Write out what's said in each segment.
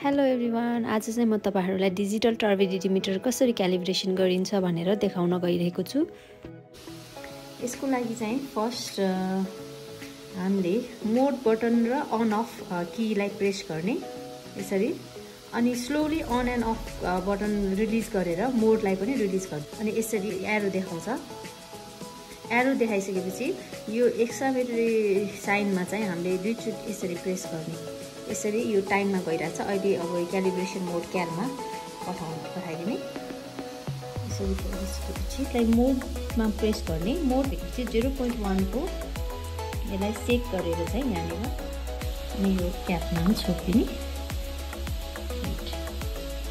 Hello everyone, आज चाहिँ म तपाईहरुलाई डिजिटल टर्बिडिटी मिटर कसरी क्यालिब्रेसन गरिन्छ भनेर देखाउन गइरहेको छु। यसको लागि चाहिँ फर्स्ट हामीले मोड बटन र अन अफ कीलाई प्रेस गर्ने यसरी अनि slowly on and off button release गरेर मोडलाई पनि रिलिज गर्छ अनि यसरी एरो देखाउँछ। एरो देखाइसकेपछि यो एक्सेलरेटरी साइनमा चाहिँ हामीले दुईचोटी यसरी प्रेस गर्ने यसरी यो टाइममा गइराछ। अहिले अब क्यालिब्रेसन मोड क्यालमा पठाइदिने यसरी त्यसपछि चाहिँ मोडमा प्रेस गर्ने मोड चाहिँ 0.1 को यसलाई सेट गरेर चाहिँ यहाँनिर अनि यो क्यापमा छोड्दिने।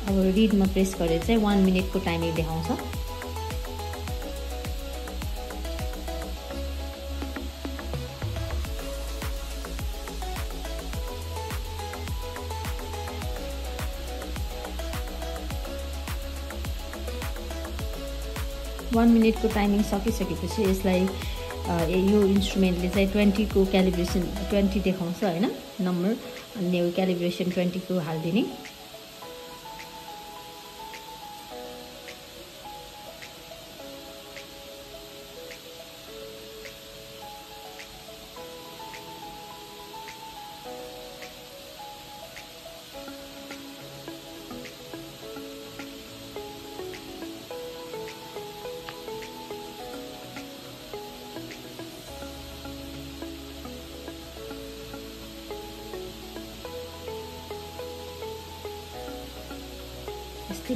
अब रिडमा प्रेस गरेर चाहिँ 1 मिनेटको टाइमिङ देखाउँछ। One minute को timing सकिसकेपछि यसलाई यो इन्स्ट्रुमेन्टले चाहिँ 20 को क्यालिब्रेसन 20 देखाउँछ हैन नम्बर अनि यो क्यालिब्रेसन 20 को हाल्दिने। यस्तै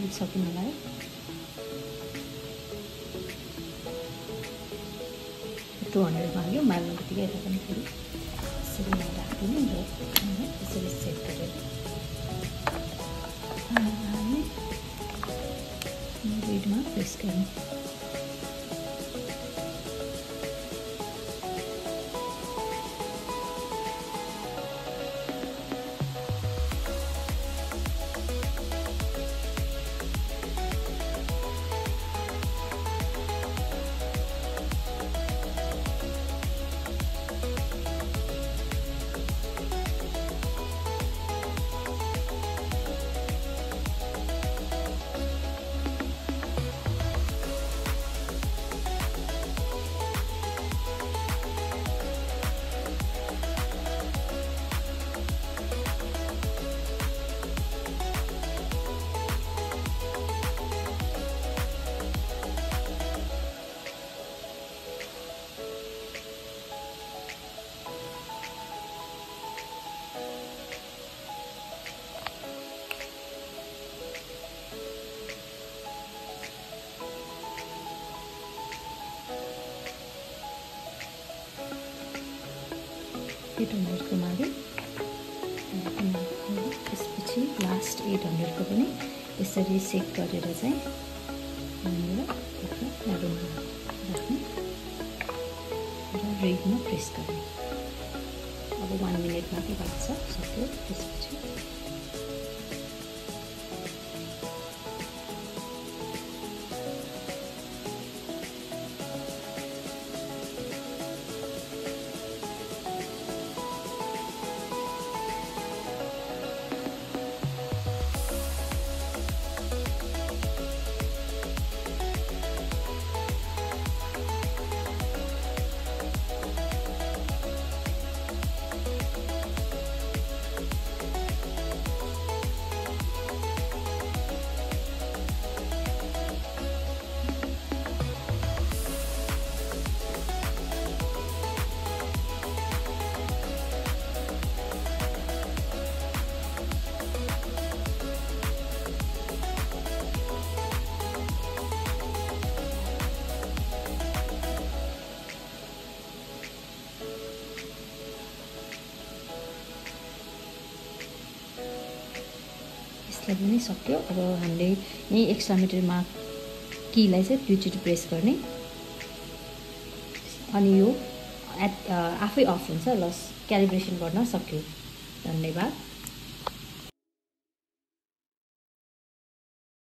And something alive. The 200 value, my mother together and free. Sitting on that window, it's a separate. I read my prescription. $800 को मागे त्यसपछि लास्ट $800 को पनि यसरी सेट गरेर चाहिँ हामीले एउटा रुममा राख्ने र रेडमा प्रेस गर्ने। अब 1 मिनेटमा के भन्छ सक्यो त्यसपछि लागि नै सक्यो। अब हामीले यही एक्सट्रामिटर मा कीलाई चाहिँ दुईचोटी प्रेस गर्ने अनि यो आफै अफ हुन्छ। लस क्यालिब्रेसन गर्न सक्यो। धन्यवाद।